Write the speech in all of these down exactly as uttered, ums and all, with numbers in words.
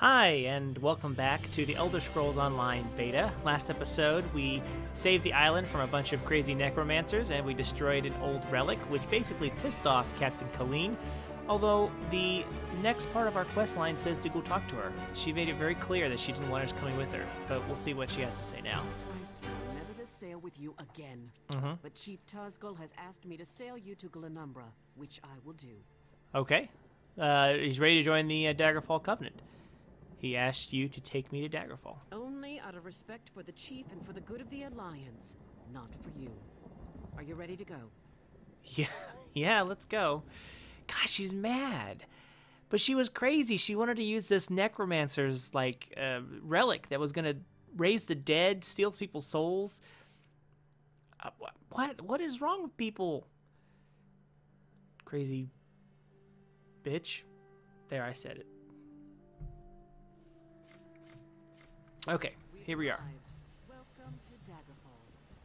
Hi, and welcome back to the Elder Scrolls Online beta. Last episode, we saved the island from a bunch of crazy necromancers, and we destroyed an old relic, which basically pissed off Captain Colleen, although the next part of our quest line says to go talk to her. She made it very clear that she didn't want us coming with her, but we'll see what she has to say now. I swear never to sail with you again, mm-hmm. But Chief Tazgall has asked me to sail you to Glenumbra, which I will do. Okay. Uh, he's ready to join the uh, Daggerfall Covenant. He asked you to take me to Daggerfall. Only out of respect for the Chief and for the good of the Alliance, not for you. Are you ready to go? Yeah, yeah, let's go. Gosh, she's mad. But she was crazy. She wanted to use this necromancer's, like, uh, relic that was going to raise the dead, steals people's souls. Uh, what? What is wrong with people? Crazy bitch. There, I said it. Okay, here we are. Welcome to Daggerfall.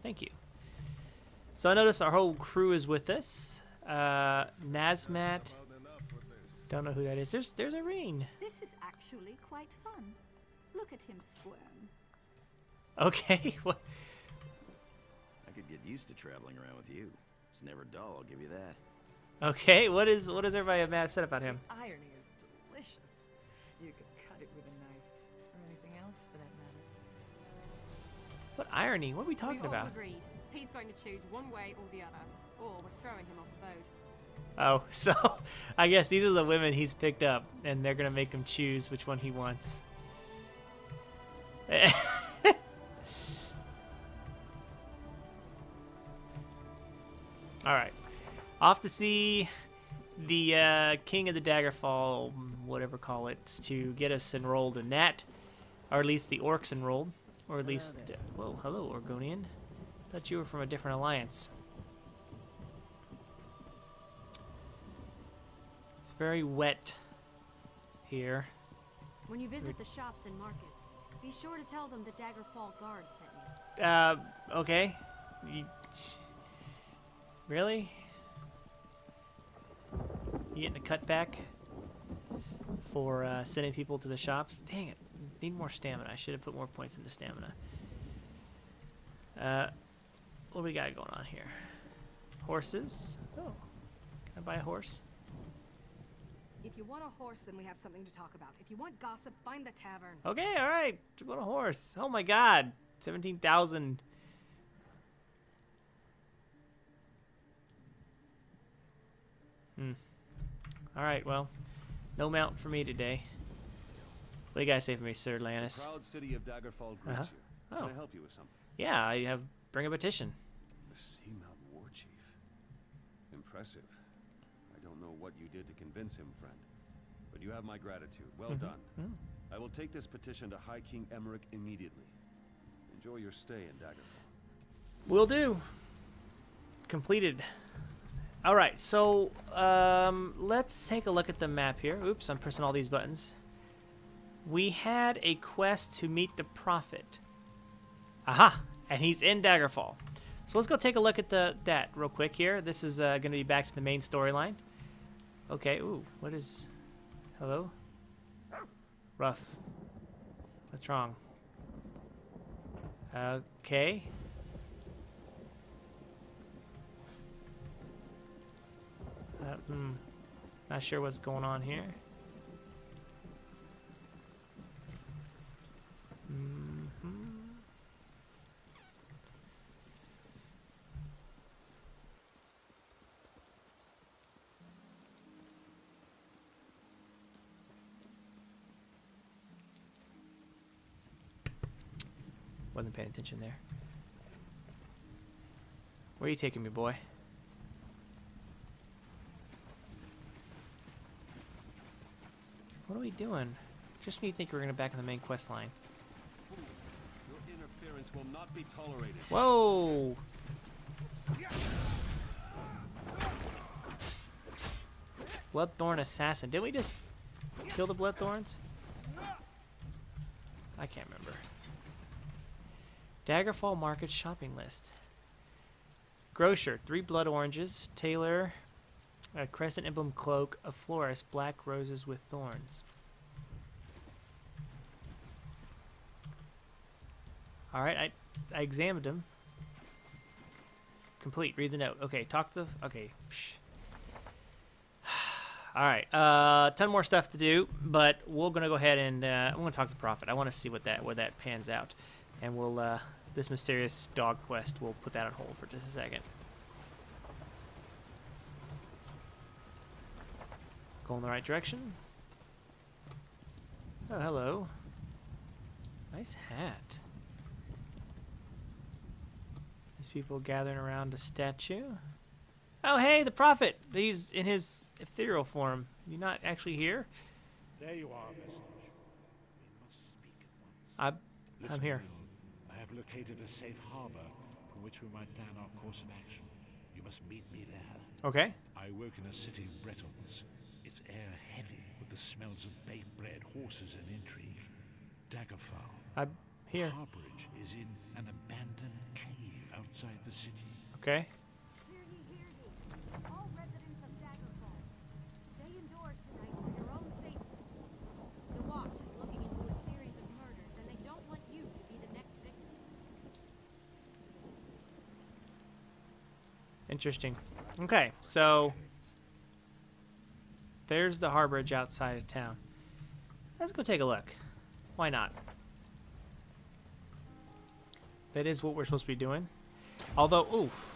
Thank you. So I notice our whole crew is with us. Uh, Nazmat. Don't know who that is. There's there's Irene. This is actually quite fun. Look at him squirm. Okay. What? I could get used to traveling around with you. It's never dull. I'll give you that. Okay. What is what is everybody mad upset about him? The irony is delicious. You could cut it with a knife. For that matter. What irony? What are we talking We've all about? Agreed. He's going to choose one way or the other, or we're throwing him off the boat. Oh, so I guess these are the women he's picked up, and they're going to make him choose which one he wants. All right, off to see the uh, King of the Daggerfall, whatever call it, to get us enrolled in that. Or at least the orcs enrolled. Or at least... Uh, whoa, hello, Orgonian. Thought you were from a different alliance. It's very wet here. When you visit the shops and markets, be sure to tell them the Daggerfall Guard sent you. Uh, okay. You, really? You getting a cutback for uh, sending people to the shops? Dang it. Need more stamina. I should have put more points into stamina. Uh, what do we got going on here? Horses. Oh, can I buy a horse? If you want a horse, then we have something to talk about. If you want gossip, find the tavern. Okay, all right. I want a horse. Oh my God, seventeen thousand. Hmm. All right. Well, no mount for me today. What do you guys say for me, Sir Lannis? The proud city of Daggerfall greets uh-huh. you. Can oh. I help you with something? Yeah, I have. Bring a petition. The Seamount War Chief. Impressive. I don't know what you did to convince him, friend. But you have my gratitude. Well mm-hmm. done. Mm-hmm. I will take this petition to High King Emmerich immediately. Enjoy your stay in Daggerfall. Will do. Completed. All right, so um, let's take a look at the map here. Oops, I'm pressing all these buttons. We had a quest to meet the Prophet. Aha! And he's in Daggerfall. So let's go take a look at the that real quick here. This is uh, going to be back to the main storyline. Okay, ooh, what is... Hello? Rough. What's wrong? Okay. Uh, mm, not sure what's going on here. Wasn't paying attention there. Where are you taking me, boy? What are we doing? Just when you think we're gonna back in the main quest line. Your interference will not be tolerated. Whoa! Bloodthorn Assassin. Didn't we just kill the Bloodthorns? I can't remember. Daggerfall Market shopping list. Grocer, three blood oranges. Tailor, a crescent emblem cloak. A florist, black roses with thorns. Alright, I I examined him. Complete. Read the note. Okay, talk to the... Okay. Alright, uh, ton more stuff to do, but we're going to go ahead and... Uh, I'm going to talk to Prophet. I want to see what that where that pans out. And we'll... Uh, this mysterious dog quest, we'll put that on hold for just a second. Go in the right direction. Oh, hello. Nice hat. These people gathering around a statue. Oh, hey, the Prophet! He's in his ethereal form. You're not actually here? There you are, messenger. We must speak at once. I'm, I'm here. I have located a safe harbor from which we might plan our course of action. You must meet me there. Okay. I work in a city of Bretons. Its air heavy with the smells of baked bread, horses, and intrigue. Daggerfall. I'm here. Harborage is in an abandoned cave outside the city. Okay. Hear ye, hear ye. All residents of Daggerfall, stay indoors tonight for your own safety. The Watch is looking into a series of murders, and they don't want you to be the next victim. Interesting. Okay, so there's the Harborage outside of town. Let's go take a look. Why not? That is what we're supposed to be doing. Although, oof.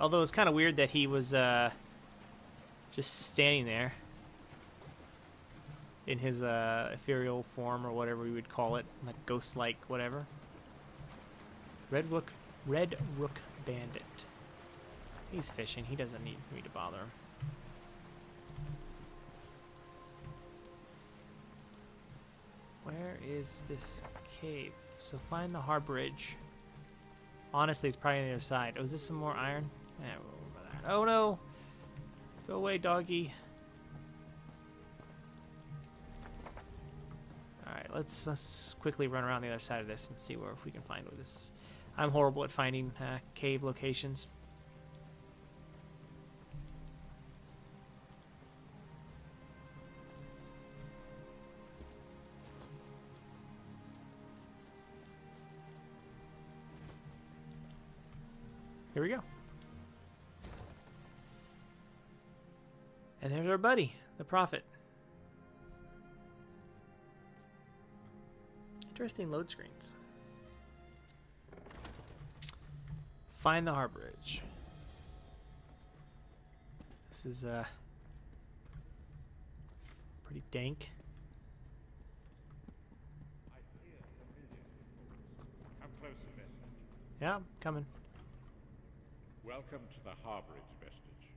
Although it's kind of weird that he was uh, just standing there in his uh, ethereal form or whatever we would call it, like ghost-like, whatever. Red Rook, Red Rook Bandit. He's fishing. He doesn't need me to bother him. Where is this cave? So find the Harborage. Honestly, it's probably on the other side. Oh, is this some more iron? Eh, we'll over there. Oh no! Go away, doggy. Alright, let's, let's quickly run around the other side of this and see where if we can find where this is. I'm horrible at finding uh, cave locations. Here we go. And there's our buddy, the Prophet. Interesting load screens. Find the Harborage. This is uh, pretty dank. I'm close to message. Yeah, I'm coming. Welcome to the Harborage vestige.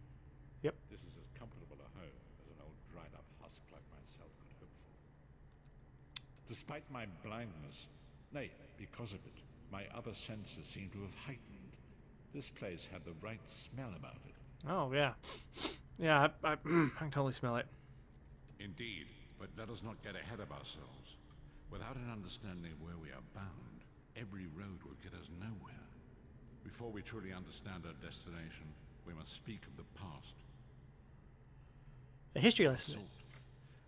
Yep. This is as comfortable a home as an old dried-up husk like myself could hope for. Despite my blindness, nay, because of it, my other senses seem to have heightened. This place had the right smell about it. Oh, yeah. Yeah, I, I, I can totally smell it. Indeed, but let us not get ahead of ourselves. Without an understanding of where we are bound, every road will get us nowhere. Before we truly understand our destination, we must speak of the past. A history lesson.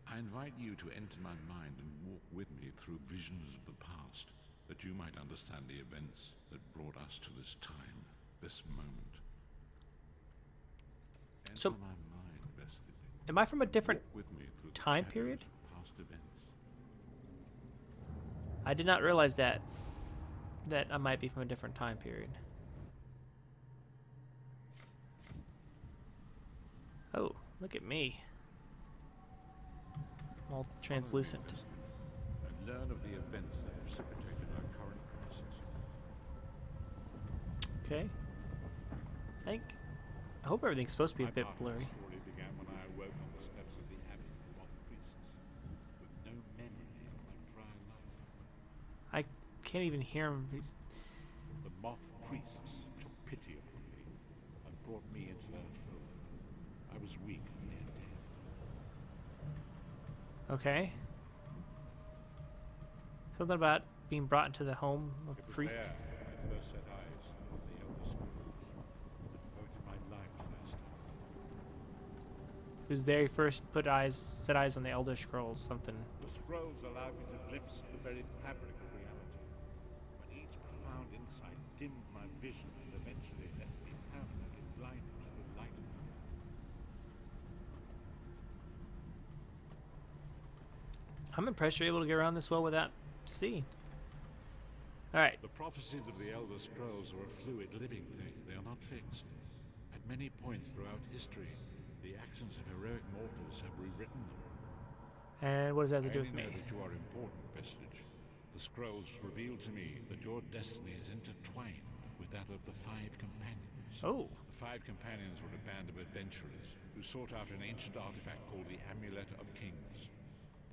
I invite you to enter my mind and walk with me through visions of the past, that you might understand the events that brought us to this time, this moment. Enter so, my mind, vestige. Am I from a different with me time period? Past events. I did not realize that that I might be from a different time period. Oh, look at me. I'm all translucent. And learn of the events that precipitated our current crisis. Okay. I think I hope everything's supposed to be a bit blurry. My story began when I awoke on the steps of the abbey of Moth Priests with no memory of my prior life. I can't even hear him. He's... The Moth Priests took pity upon me and brought me into their fold. I was weak and near death. Okay. Something about being brought into the home of free. It was there when I first set eyes on the Elder Scrolls. I devoted my life to their study. It was there you first put eyes, set eyes on the Elder Scrolls, something. The Scrolls allowed me to glimpse the very fabric of reality. once I dimmed my vision and eventually left me permanently blinded to the light. I'm impressed you're able to get around this well without seeing. Alright. The prophecies of the Elder Scrolls are a fluid living thing. They are not fixed. At many points throughout history, the actions of heroic mortals have rewritten them. And what does that have to do with me? I know that you are important, Vestige. The scrolls reveal to me that your destiny is intertwined with that of the Five Companions. Oh. The Five Companions were a band of adventurers who sought out an ancient artifact called the Amulet of Kings.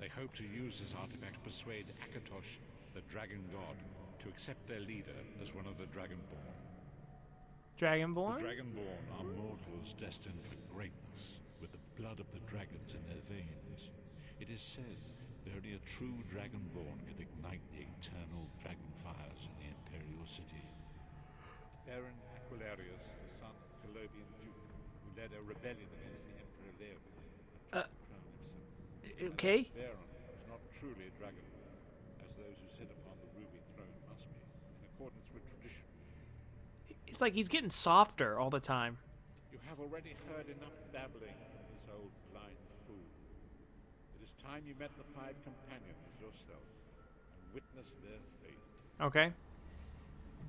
They hoped to use this artifact to persuade Akatosh, the Dragon God, to accept their leader as one of the Dragonborn. Dragonborn? The Dragonborn are mortals destined for greatness, with the blood of the dragons in their veins. It is said that only a true Dragonborn can ignite the eternal dragon fires in the Imperial City. Varen Aquilarios, the son of the Colobian Duke, who led a rebellion against the Emperor Leoban, uh, okay. Varen was not truly a Dragonborn, as those who sit upon the Ruby Throne must be, in accordance with tradition. It's like he's getting softer all the time. You have already heard enough babbling from this old blind fool. It is time you met the Five Companions yourself and witnessed their fate. Okay.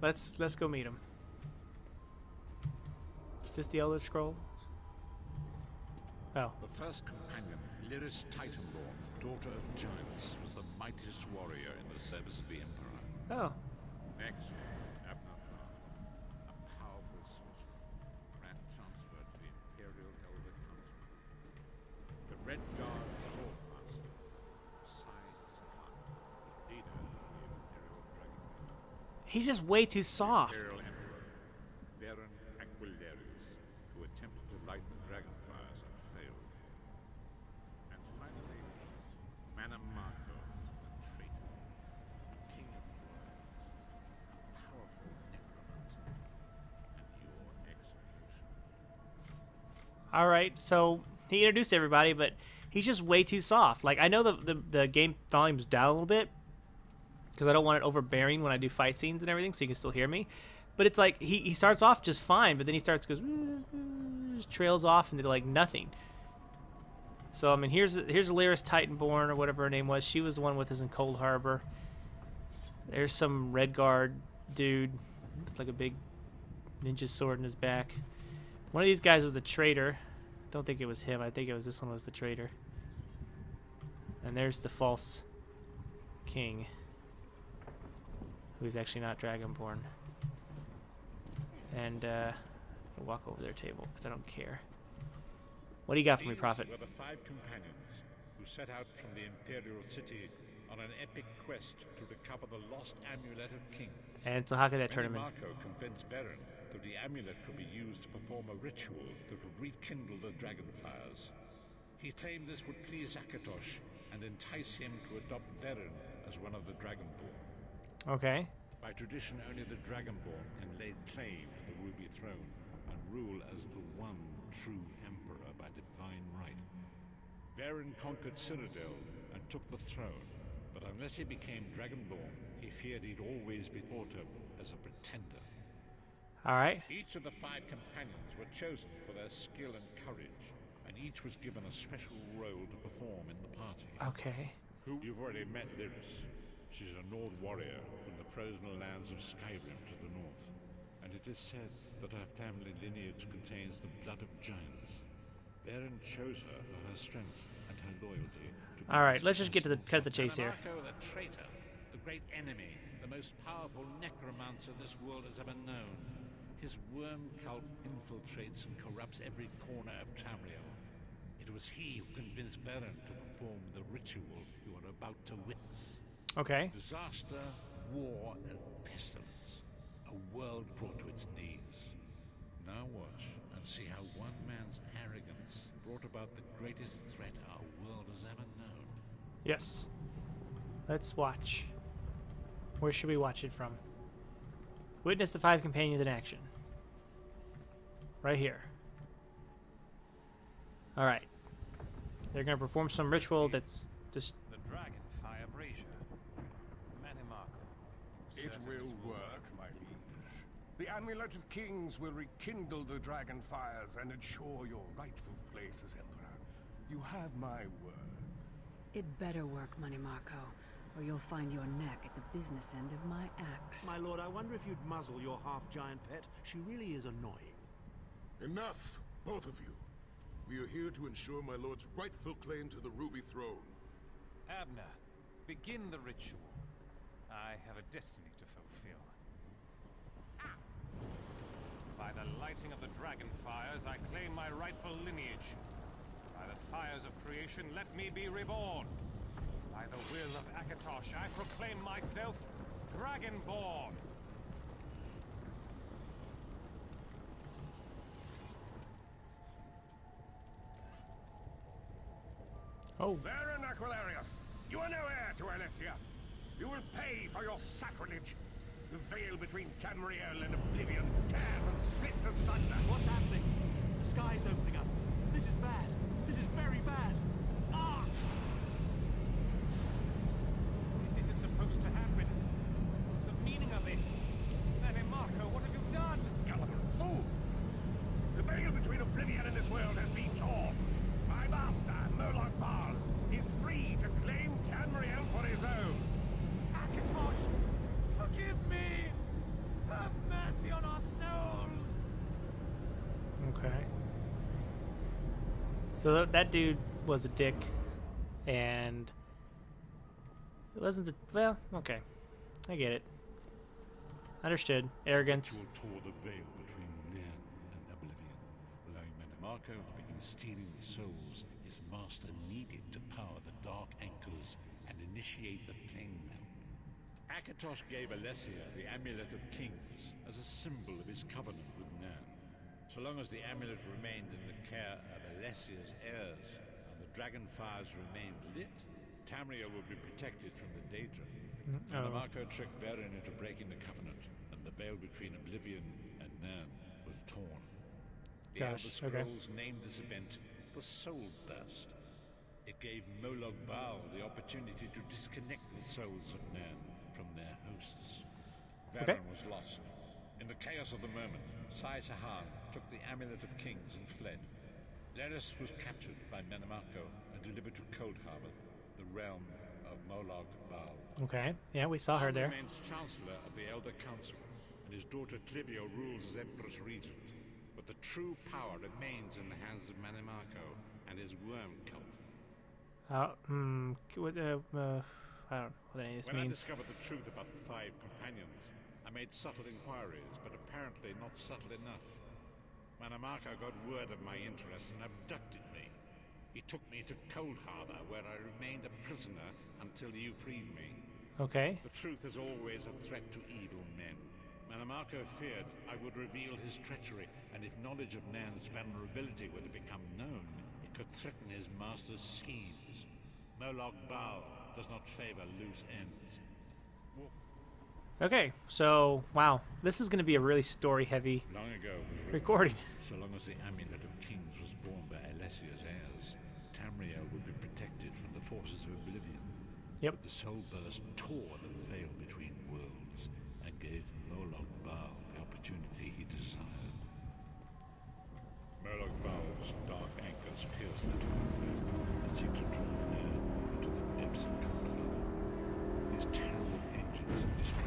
Let's let's go meet him. Is this the Elder Scroll? Oh. The first companion, Lyris Titanborn, daughter of giants, was the mightiest warrior in the service of the Emperor. Oh. Next, Abnur Tharn, a powerful sorcerer, grand chancellor to the Imperial Elder Council. The Red Guard Foremaster, Cyrodiil, leader of the Imperial Dragon Guard. He's just way too soft. The Imperial Emperor, Varen Aquilarios, who attempted to light the dragon fires and failed. And finally, Mannimarco, a traitor, a king of the world, a powerful necromancer, and your execution. Alright, so he introduced everybody, but he's just way too soft. Like, I know the, the, the game volume's down a little bit, because I don't want it overbearing when I do fight scenes and everything, so you can still hear me. But it's like, he, he starts off just fine, but then he starts, goes, just trails off into like nothing. So, I mean, here's here's Lyris Titanborn, or whatever her name was. She was the one with us in Coldharbour. There's some Red Guard dude with like a big ninja sword in his back. One of these guys was the traitor. Don't think it was him. I think it was this one was the traitor. And there's the false king, who's actually not Dragonborn. And uh, I'll walk over their table because I don't care. What do you got for me, Prophet? These were the five companions who set out from the Imperial City on an epic quest to recover the lost Amulet of Kings. And so, how could that tournament? Marco convinced Varen that the amulet could be used to perform a ritual that would rekindle the dragon fires. He claimed this would please Akatosh and entice him to adopt Varen as one of the Dragonborn. Okay. By tradition, only the Dragonborn can lay claim to the Ruby Throne and rule as the one true emperor by divine right. Varen conquered Cyrodiil and took the throne, but unless he became Dragonborn, he feared he'd always be thought of as a pretender. All right. Each of the five companions were chosen for their skill and courage, and each was given a special role to perform in the party. Okay. Who you've already met, Lyris. She's a Nord warrior from the frozen lands of Skyrim to the north, and it is said that her family lineage contains the blood of giants. Varen chose her for her strength and her loyalty. To All right, let's just get to the cut the chase here. Mannimarco, the traitor, the great enemy, the most powerful necromancer this world has ever known. His worm cult infiltrates and corrupts every corner of Tamriel. It was he who convinced Varen to perform the ritual you are about to witness. Okay. Disaster, war, and pestilence. A world brought to its knees. Now watch and see how one man's arrogance brought about the greatest threat our world has ever known. Yes. Let's watch. Where should we watch it from? Witness the five companions in action. Right here. Alright. They're going to perform some ritual that's just... The dragon fire brazier. Mannimarco. It will work, my liege. The Amulet of Kings will rekindle the dragon fires and ensure your rightful place as Emperor. You have my word. It better work, Mannimarco, or you'll find your neck at the business end of my axe. My lord, I wonder if you'd muzzle your half-giant pet. She really is annoying. Enough, both of you. We are here to ensure my lord's rightful claim to the Ruby Throne. Abner, begin the ritual. I have a destiny to fulfill. Ah. By the lighting of the dragon fires, I claim my rightful lineage. By the fires of creation, let me be reborn. By the will of Akatosh, I proclaim myself Dragonborn. Oh. Varen Aquilarios, you are no heir to Alessia. You will pay for your sacrilege. The veil between Tamriel and Oblivion tears and splits asunder. What's happening? The sky's opening up. This is bad. This is very bad. Ah! This isn't supposed to happen. What's the meaning of this? Mannimarco, what have you done? Gullible fools! The veil between Oblivion and this world has been torn. My master, Molag Bal, is free to claim Tamriel for his own. Akatosh, forgive me! Have mercy on our souls! Okay. So that dude was a dick, and it wasn't the... well, okay. I get it. Understood. Arrogance. You will tore the veil between Nirn and Oblivion, allowing Mannimarco to begin stealing the souls his master needed to power the dark anchors and initiate the Kingdom. Akatosh gave Alessia the Amulet of Kings as a symbol of his covenant with Nirn. So long as the amulet remained in the care of Alessia's heirs and the dragon fires remained lit, Tamriel would be protected from the Daedra. Mannimarco oh. tricked Varen into breaking the covenant, and the veil between Oblivion and Nirn was torn. The Gosh, Elder Scrolls okay. named this event the Soul Burst. It gave Molag Bal the opportunity to disconnect the souls of Nirn from their hosts. Varen okay. was lost. In the chaos of the moment, Sai Sahar took the Amulet of Kings and fled. Lyris was captured by Mannimarco and delivered to Coldharbour, the realm of Molag Bal. Okay, yeah, we saw her there. He remains Chancellor of the Elder Council, and his daughter Clivio rules as Empress Regent. But the true power remains in the hands of Mannimarco and his Worm Cult. Uh, hmm, what, uh, uh, I don't know what any of this when means. When I discovered the truth about the five companions, I made subtle inquiries, but apparently not subtle enough. Mannimarco got word of my interest and abducted me. He took me to Coldharbour, where I remained a prisoner until you freed me. Okay. The truth is always a threat to evil men. Mannimarco feared I would reveal his treachery, and if knowledge of Nan's vulnerability were to become known, it could threaten his master's schemes. Molag Bal does not favour loose ends. Okay, so wow, this is going to be a really story-heavy recording. So long as the Amulet of Kings was born by Alessia's heirs, Tamriel would be protected from the forces of Oblivion. Yep. But the Soul Burst tore the veil between worlds and gave Molag Bal the opportunity he desired. Molag Bal's dark anchors pierced the torn veil and seemed to draw near into the depths of Coldharbour. His terrible engines of destruction.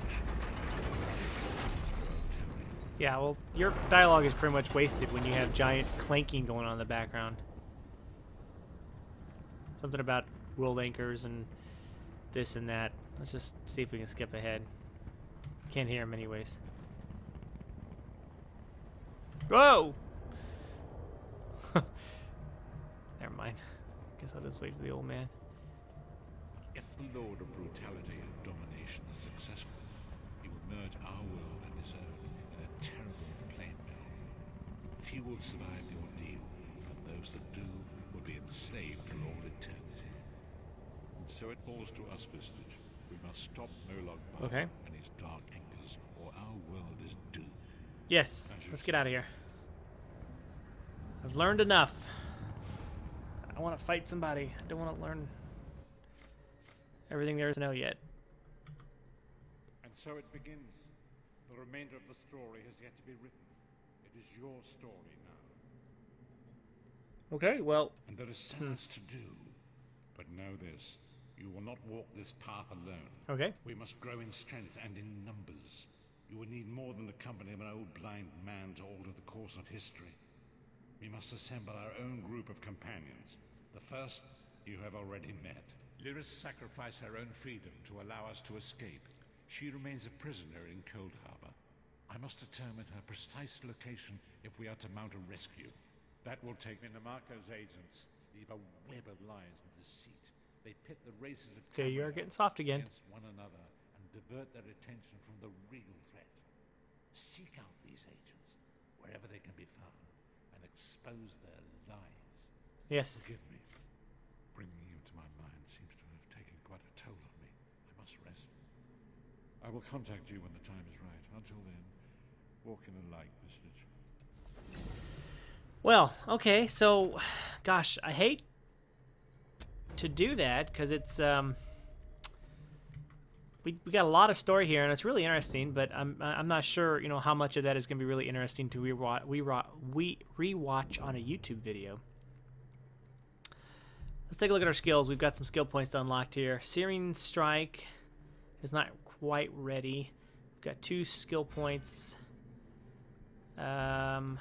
Yeah, well, your dialogue is pretty much wasted when you have giant clanking going on in the background. Something about world anchors and this and that. Let's just see if we can skip ahead. Can't hear him anyways. Whoa! Never mind. Guess I'll just wait for the old man. If the Lord of Brutality and Domination is successful, he will merge our world and his own. Terrible plane mill. Few will survive the ordeal, and those that do will be enslaved for all eternity. And so it falls to us, Vistage. We must stop Molag Bal okay. and his dark anchors, or our world is doomed. Yes, let's get out of here. I've learned enough. I want to fight somebody. I don't want to learn everything there is to know yet. And so it begins. The remainder of the story has yet to be written. It is your story now. Okay, well... And there is so much to do. But know this. You will not walk this path alone. Okay. We must grow in strength and in numbers. You will need more than the company of an old blind man to alter the course of history. We must assemble our own group of companions. The first you have already met. Lyris sacrificed her own freedom to allow us to escape. She remains a prisoner in Coldharbour. I must determine her precise location if we are to mount a rescue. That will take Mannimarco's agents. Leave a web of lies and deceit. They pit the races of okay, you are getting soft again. Against one another and divert their attention from the real threat. Seek out these agents wherever they can be found and expose their lies. Yes. Forgive me. Bringing you to my mind seems to have taken quite a toll on me. I must rest. I will contact you when the time is right. Until then, walk in a light, message. Well, okay, so, gosh, I hate to do that because it's um, we we got a lot of story here and it's really interesting, but I'm I'm not sure you know how much of that is going to be really interesting to rewatch we we rewatch on a YouTube video. Let's take a look at our skills. We've got some skill points unlocked here. Searing Strike is not quite ready. We've got two skill points. Um,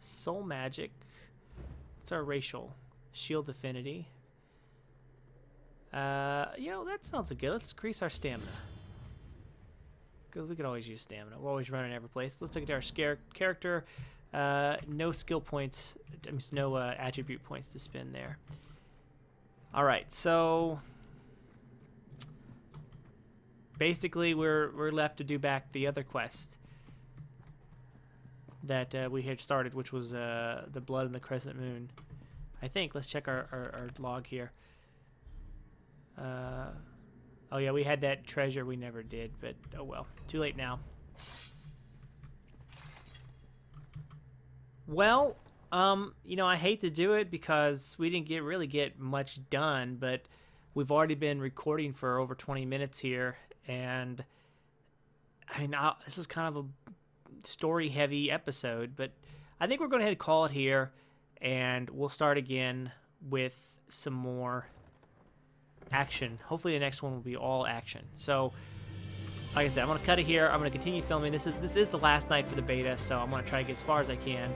Soul Magic. What's our racial? Shield Affinity. Uh, you know, that sounds good. Let's increase our stamina. Because we could always use stamina. We're always running every place. Let's look at our character. Uh, no skill points. I mean, no uh, attribute points to spend there. Alright, so basically we're we're left to do back the other quest that uh, we had started, which was uh, the Blood and the Crescent Moon. I think. Let's check our, our, our log here. Uh, oh yeah, we had that treasure we never did, but oh well. Too late now. Well... Um, you know, I hate to do it because we didn't get really get much done, but we've already been recording for over twenty minutes here, and I mean, I'll, this is kind of a story-heavy episode, but I think we're going to go ahead and call it here, and we'll start again with some more action. Hopefully the next one will be all action. So, like I said, I'm going to cut it here. I'm going to continue filming. This is, this is the last night for the beta, so I'm going to try to get as far as I can.